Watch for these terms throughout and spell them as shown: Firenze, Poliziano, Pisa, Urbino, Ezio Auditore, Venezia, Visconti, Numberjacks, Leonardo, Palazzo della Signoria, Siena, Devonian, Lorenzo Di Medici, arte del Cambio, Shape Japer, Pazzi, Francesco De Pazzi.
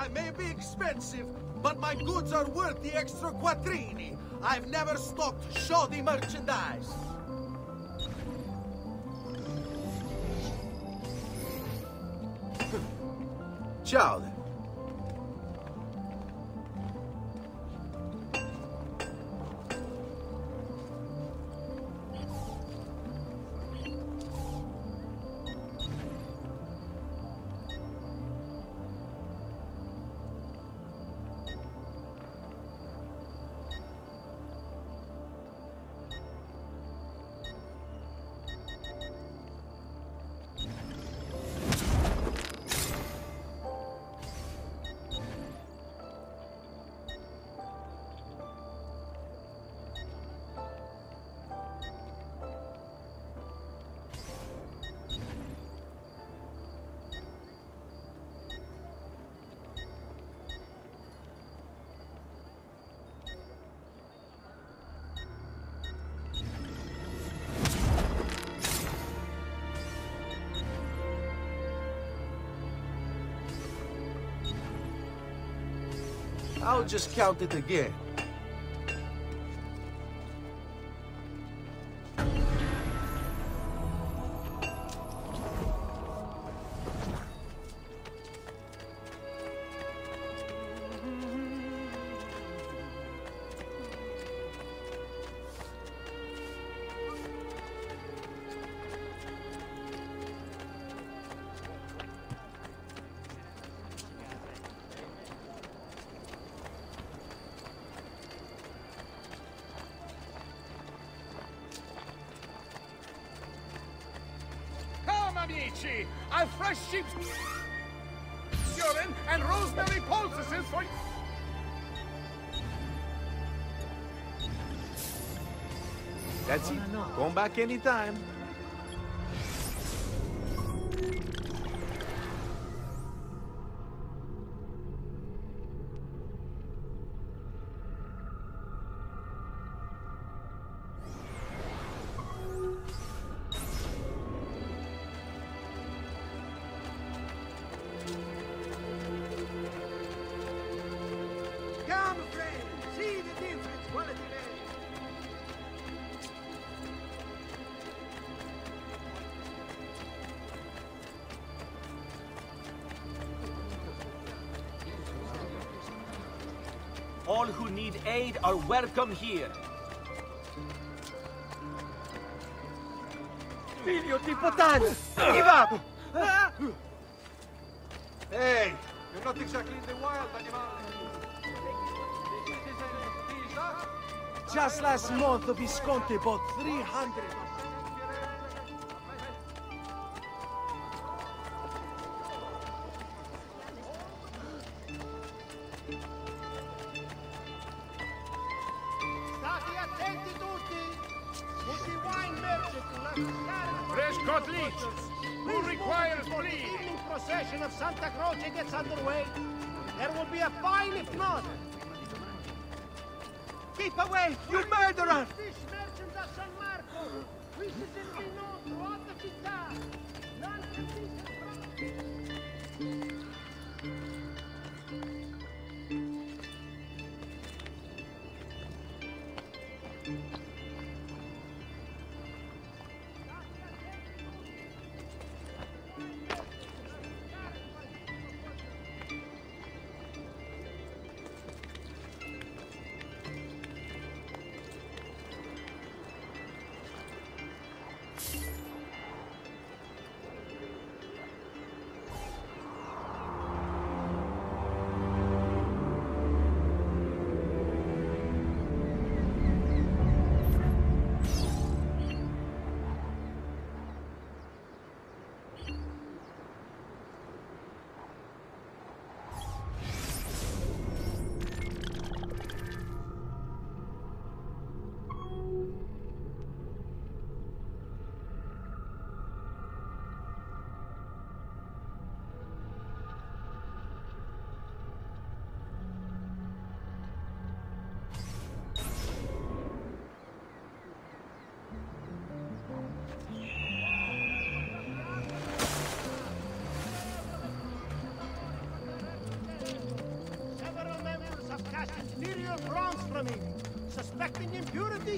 I may be expensive, but my goods are worth the extra quattrini. I've never stocked shoddy merchandise. Ciao then. I'll just count it again. I've fresh sheep's urine and rosemary poultices for you. That's it. Come back anytime. All who need aid are welcome here. Figlio di puttana! Give up! Hey, you're not exactly in the wild, animal. Just last month, Visconti bought 300.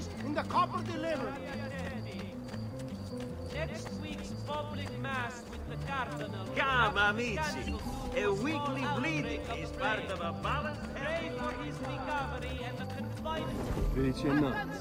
feast in the copper delivered. Next week's public mass with the cardinal. Come, amici. A weekly bleeding is part of a balanced pray for his recovery and the confinement.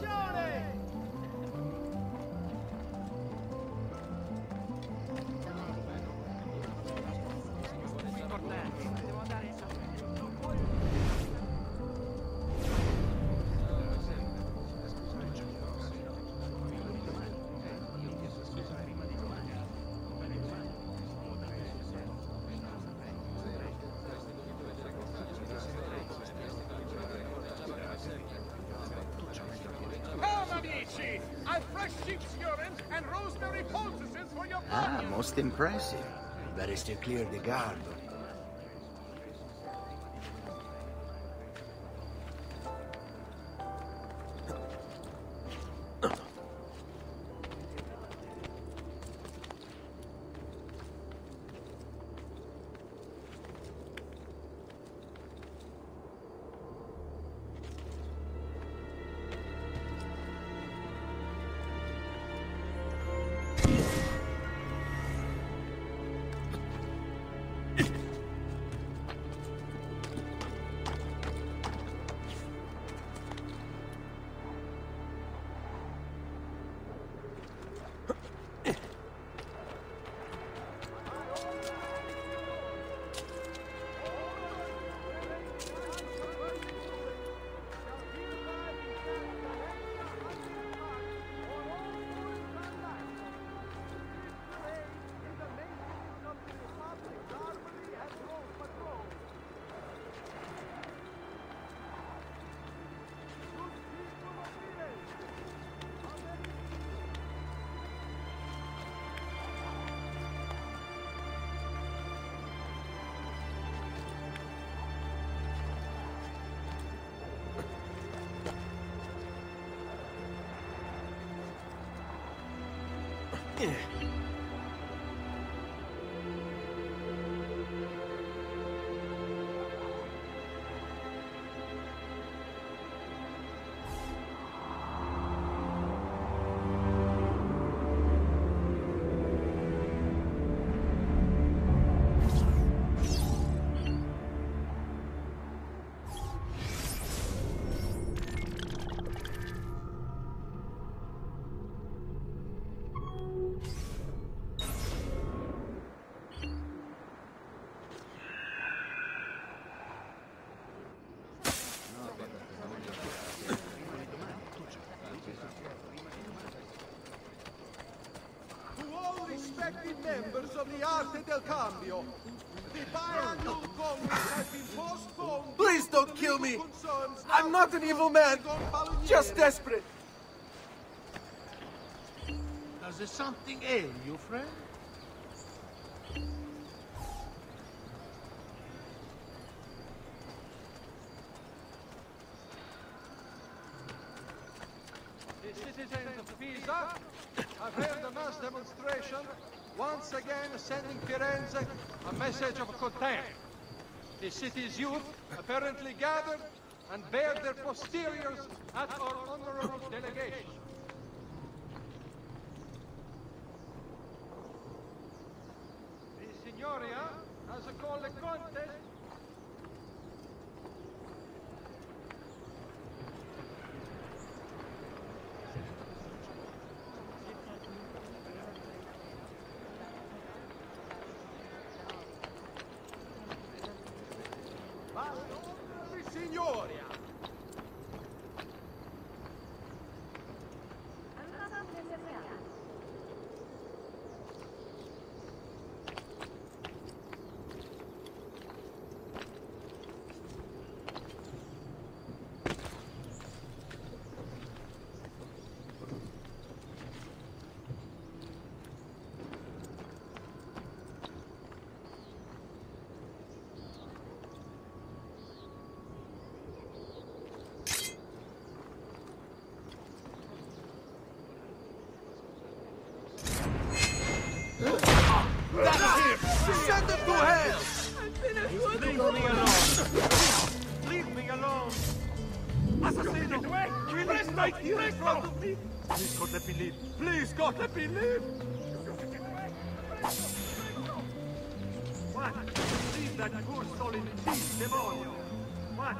Most impressive. Better still clear the garden. Members of the Arte del Cambio, the biannual congress has been postponed. Please don't kill me. I'm not an evil man, just desperate. Does there something ail you, friend? The citizens of Pisa have held a mass demonstration. Once again, sending Firenze a message of contempt. The city's youth apparently gathered and bared their posteriors at our honorable delegation. The Signoria has called a contest. Leave me alone! Leave me alone! Assassino! Please don't! Please don't! Please God, let me live! Please God, let me live! What? Leave that poor soul in peace, Devonian! What?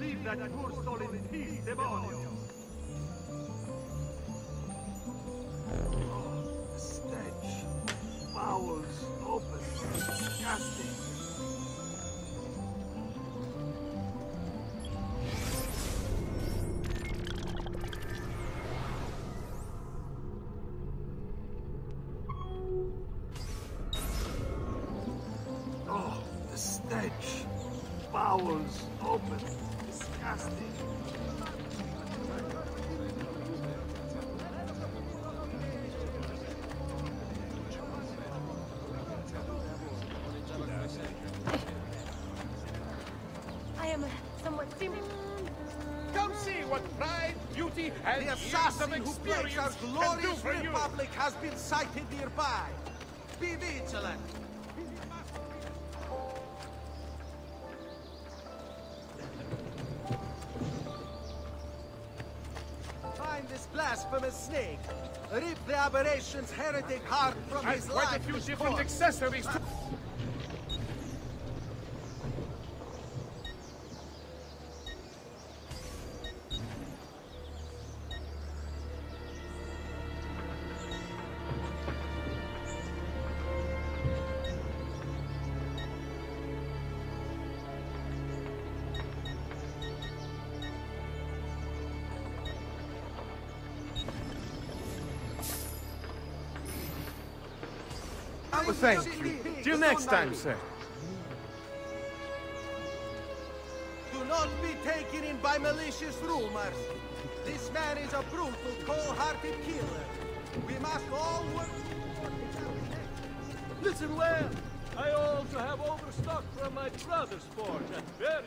Leave that poor soul in peace, Devonian! Oh, the stench! Bowels open! Disgusting! The assassin who plagues our glorious republic has been sighted nearby. Be vigilant. Find this blasphemous snake. Rip the aberration's heretic heart from his life. Quite a few different accessories. Thank you. Till next time, sir. Do not be taken in by malicious rumors. This man is a brutal, cold-hearted killer. We must all work together. Listen well. I also have overstock from my brother's forge at various...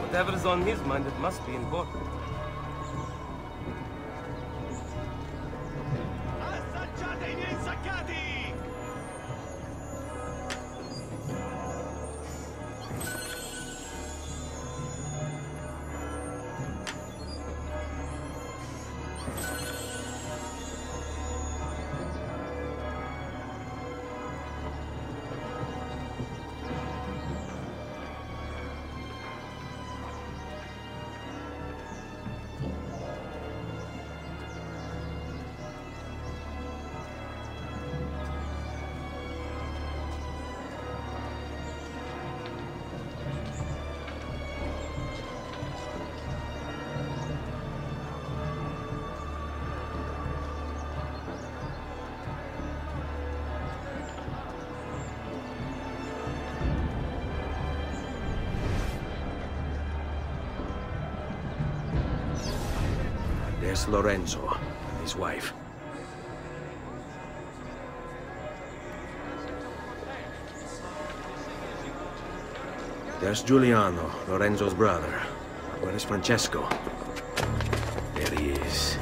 Whatever is on his mind, it must be important. Assaggiate i miei saccati! It's Lorenzo and his wife. There's Giuliano, Lorenzo's brother. Where is Francesco? There he is.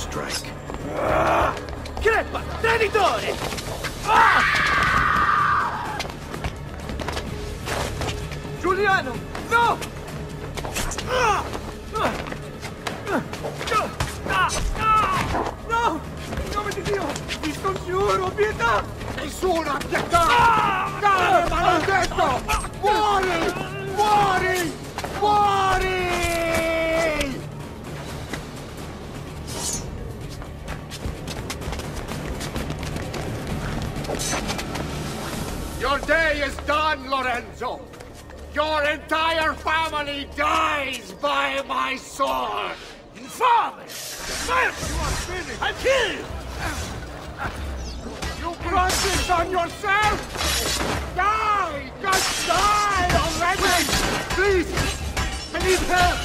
strike. Crepa! Traditore! Ah! Giuliano! No! Ah! No! In nome di Dio! Vi scongiuro, pietà! Nessuna pietà! Dai, maledetto! Muori! Muori! Muori! Your day is done, Lorenzo! Your entire family dies by my sword! Infamous! You are finished! I'm killed! You brought this on yourself! Die! Just die already! Wait, please! I need help!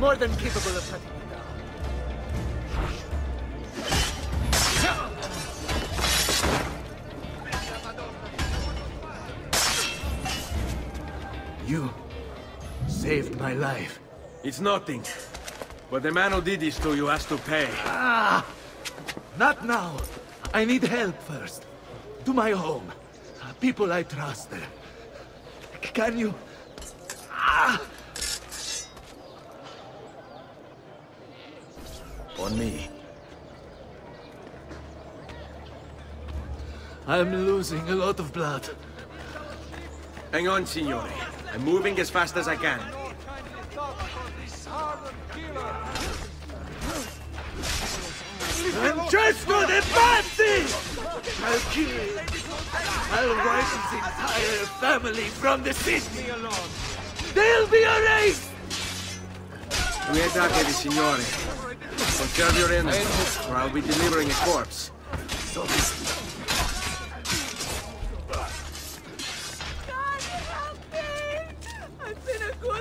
More than capable of cutting it down. You saved my life. It's nothing. But the man who did this to you has to pay. Ah! Not now. I need help first. To my home. People I trust. Can you... Ah! On me. I'm losing a lot of blood. Hang on, signore. I'm moving as fast as I can. Francesco De Pazzi! I'll kill him. I'll wipe his entire family from the city. They'll be erased! Guardatevi, signore. Conserve your energy, or I'll be delivering a corpse.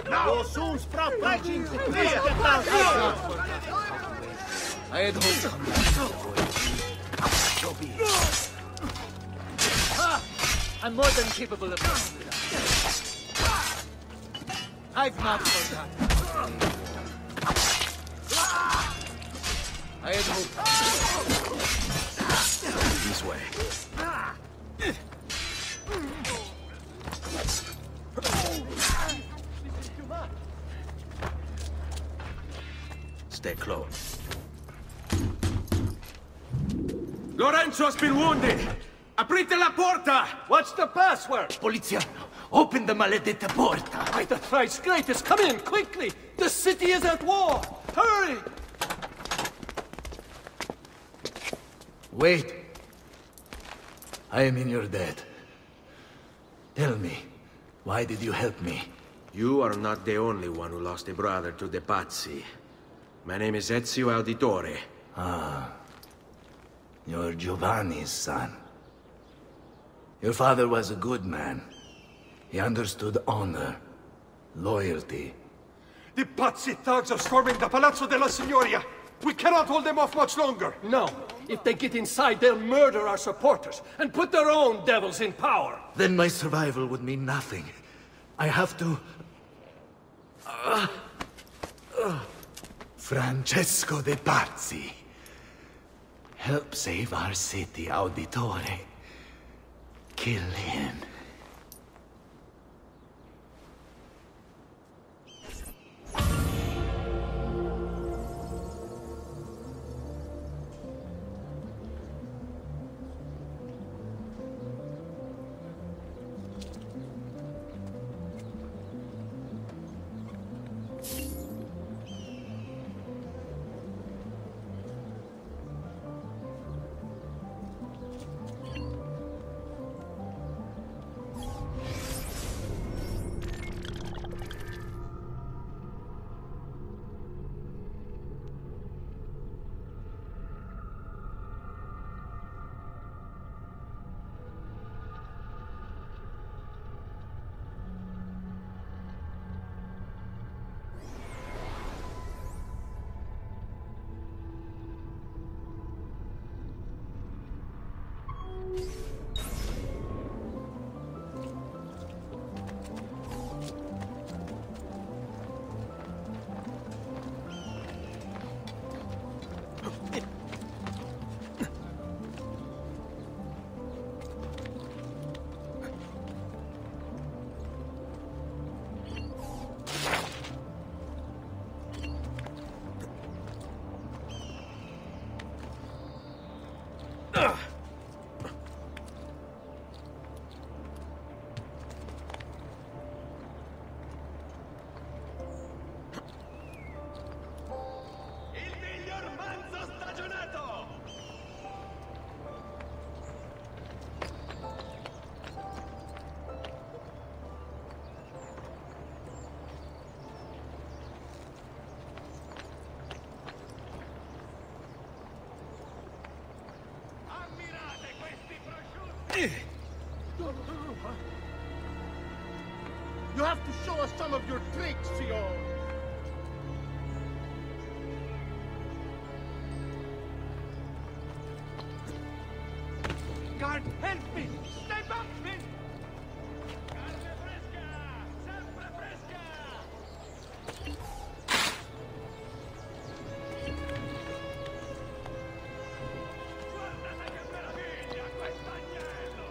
Now, soon, sprout fletching! I had hope. I'm more than capable of it. I've not forgotten. I had hope. This way. Stay close. Lorenzo's been wounded! Aprite la porta! What's the password? Poliziano, open the maledetta porta! By the thrice greatest, come in, quickly! The city is at war! Hurry! Wait. I am in your debt. Tell me, why did you help me? You are not the only one who lost a brother to the Pazzi. My name is Ezio Auditore. Ah. You're Giovanni's son. Your father was a good man. He understood honor, loyalty. The Pazzi thugs are storming the Palazzo della Signoria. We cannot hold them off much longer. No. If they get inside, they'll murder our supporters and put their own devils in power. Then my survival would mean nothing. I have to... Francesco De Pazzi. Help save our city, Auditore. Kill him. You have to show us some of your tricks, Signor! God help me! Stay back, me! Carne fresca! Sempre fresca! Guardate che meraviglia quest'agnello!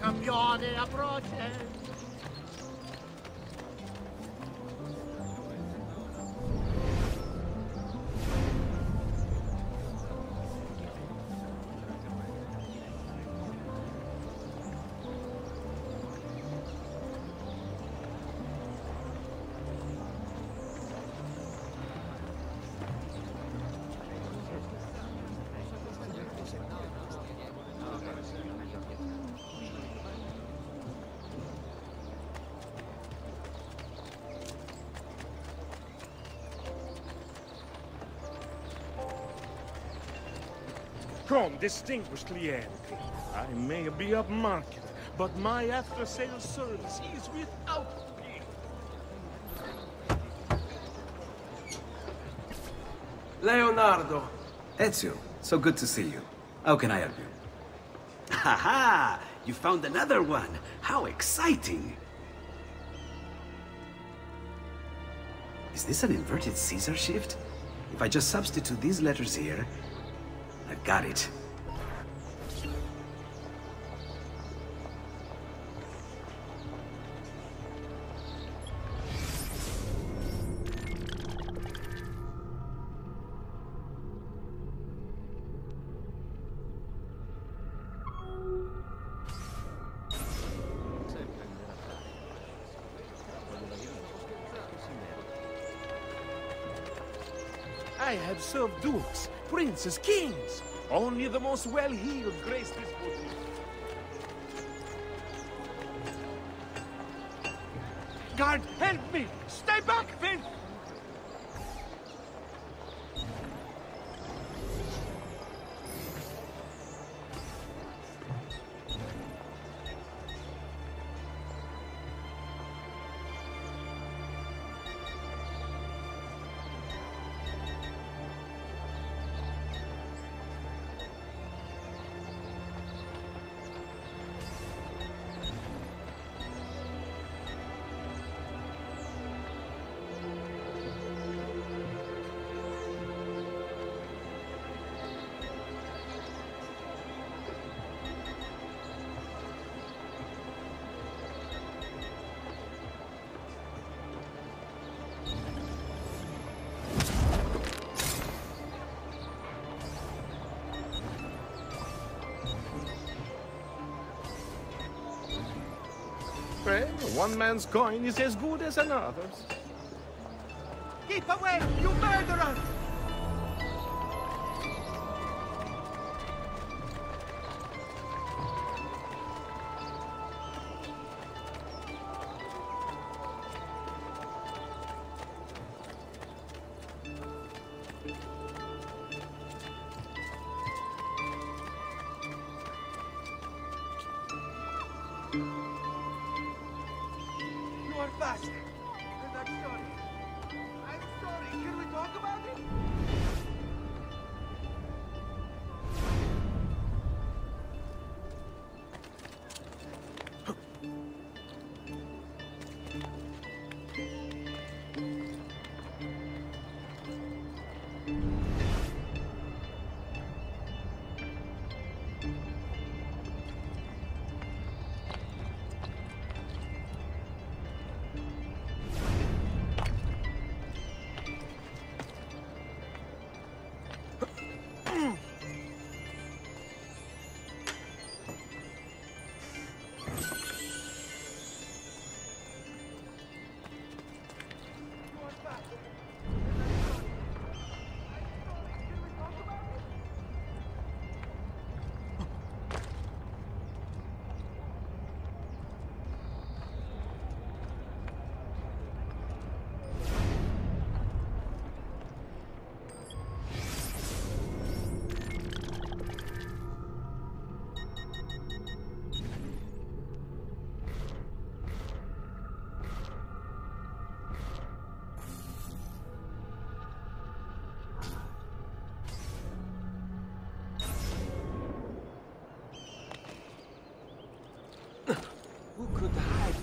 Campione atroce! Come, distinguished clienti. I may be upmarket, but my after-sales service is without peer. Leonardo. Ezio, so good to see you. How can I help you? Ha ha! You found another one! How exciting! Is this an inverted Caesar shift? If I just substitute these letters here... Got it. I have served dukes, princes, kings. Only the most well-heeled grace this body. Guard, help me! Stay back, Vin! One man's coin is as good as another's. Keep away, you murderer!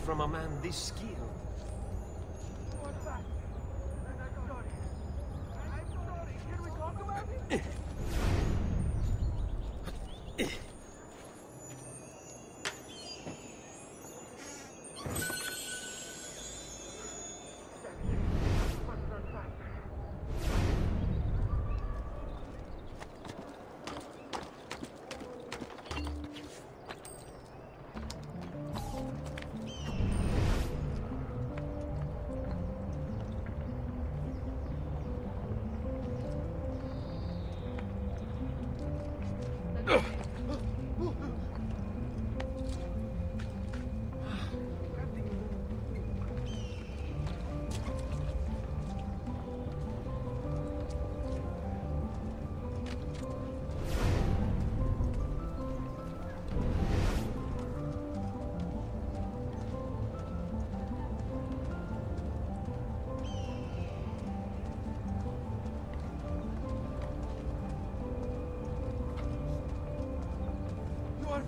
From a man this skilled.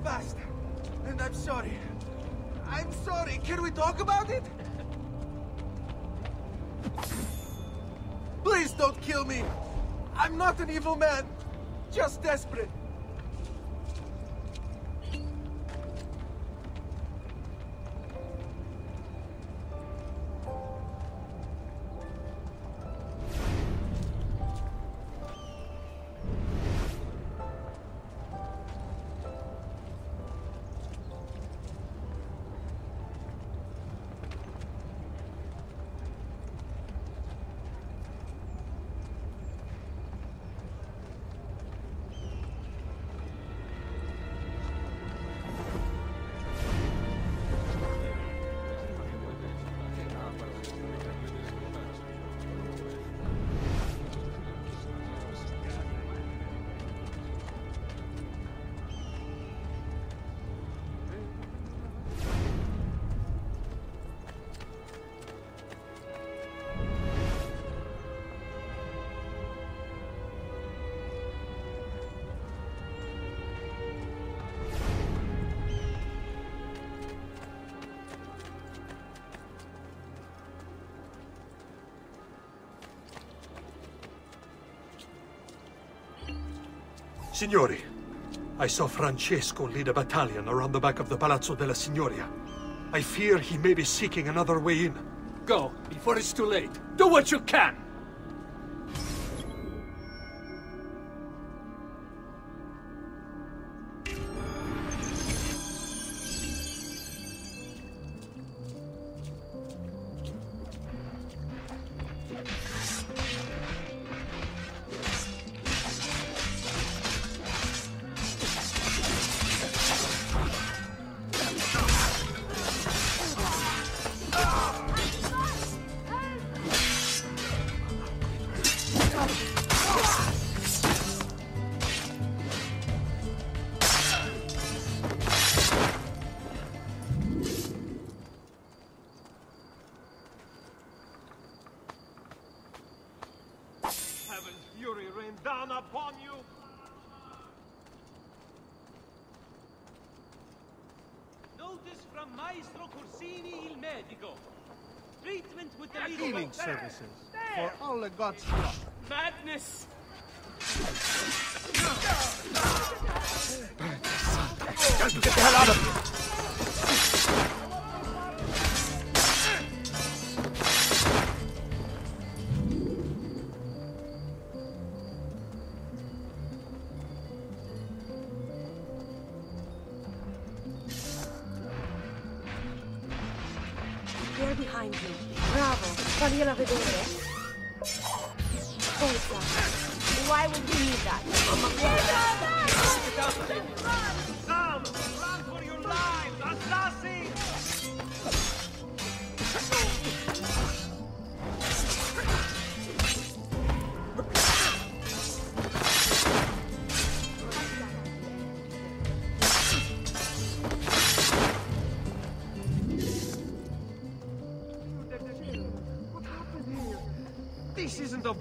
Faster, and I'm sorry. I'm sorry. Can we talk about it? Please don't kill me. I'm not an evil man, just desperate. Signori, I saw Francesco lead a battalion around the back of the Palazzo della Signoria. I fear he may be seeking another way in. Go, before it's too late. Do what you can! Services for all the gods. Madness! Just get the hell out of here!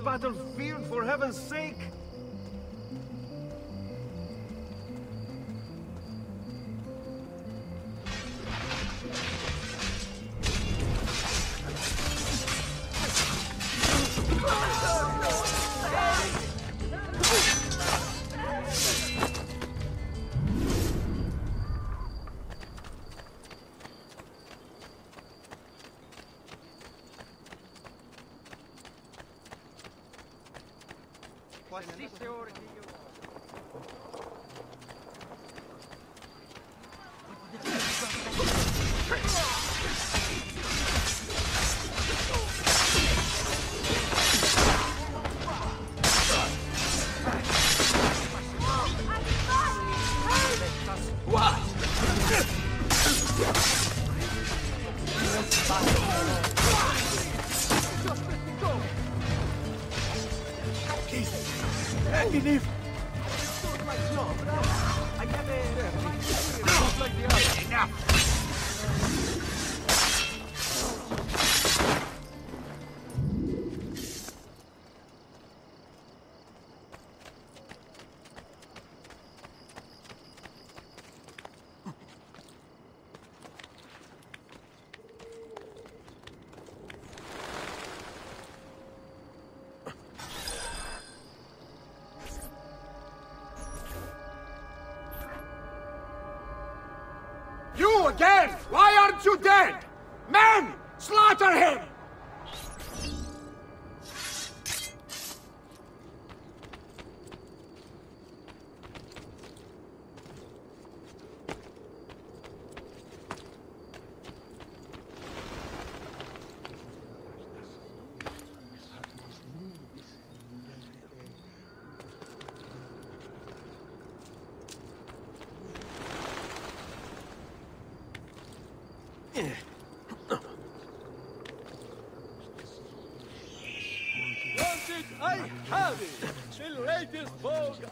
Battlefield, for heaven's sake! Again! Why aren't you dead? Men! Slaughter him!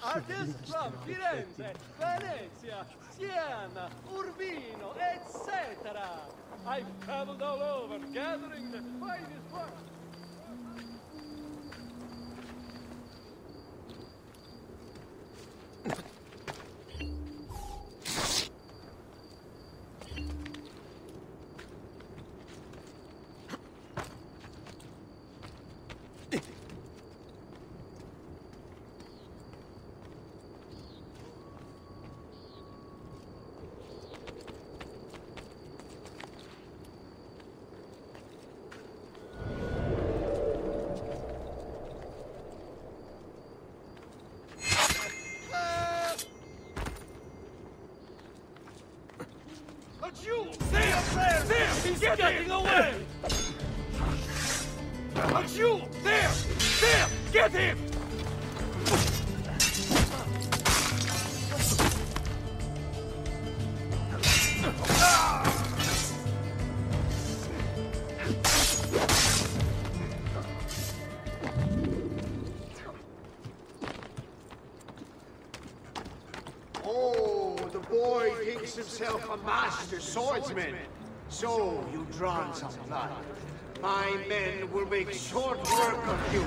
Artists from Firenze, Venezia, Siena, Urbino, etc. I've traveled all over, gathering the finest work. Get him! Oh, the boy thinks himself a master swordsman. So you've drawn some blood. My men will make short work of you.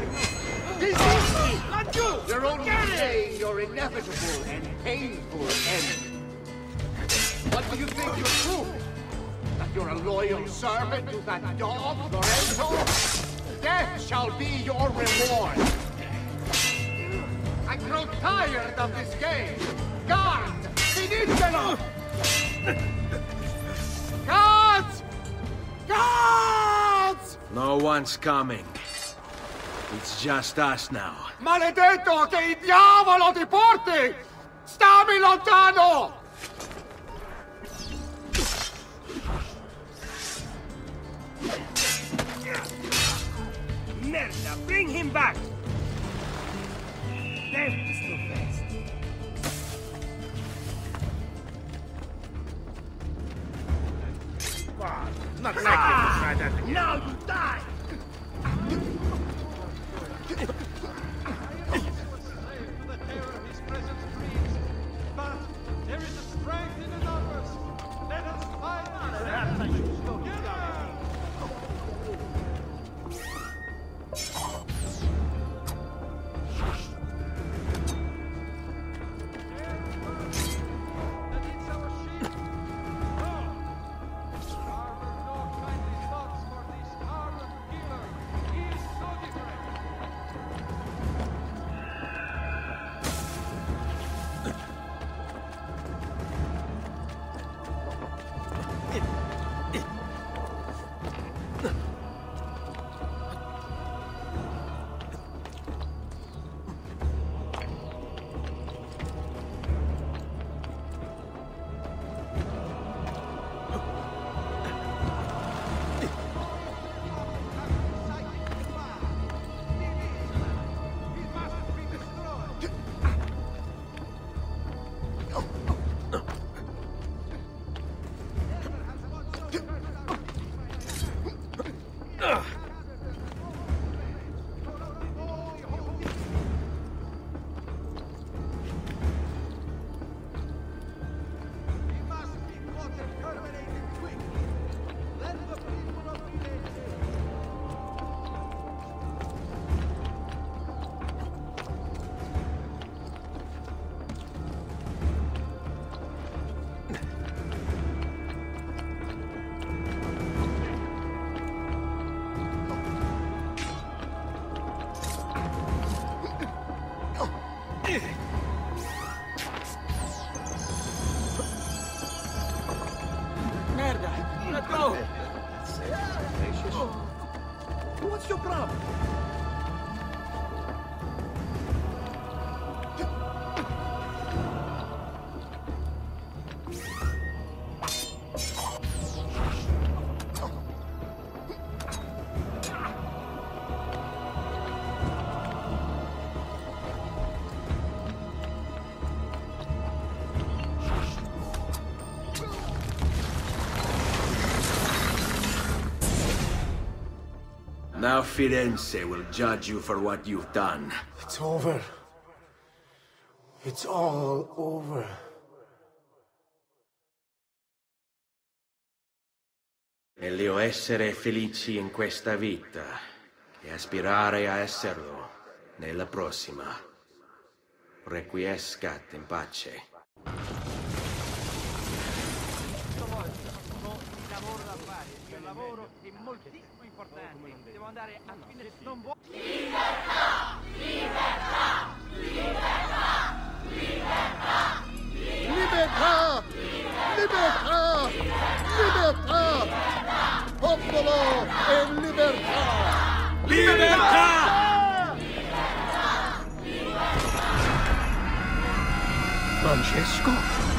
This is me, not you! You're only saying your inevitable and painful end. What do you think you're proving? That you're a loyal servant to that dog, Lorenzo? Death shall be your reward. I grow tired of this game. Guard! Finitelo! Guards! Guards! No one's coming. It's just us now. Maledetto, che il diavolo ti porti! Stammi lontano! Merda, bring him back! Death is the best. God, not like you to try that again. Now you die! I always was saved from the terror of his present dreams, but there is a strength in the numbers. Let us fight ourselves together! Now Firenze will judge you for what you've done. It's over. It's all over. Meglio essere felici in questa vita e aspirare a esserlo nella prossima. Requiescat in pace. Moltissimo importante, devo andare a fine... Non vuoi... Libertà! Libertà! Libertà! Libertà! Libertà! Libertà! Libertà! Popolo e libertà! Libertà! Francesco?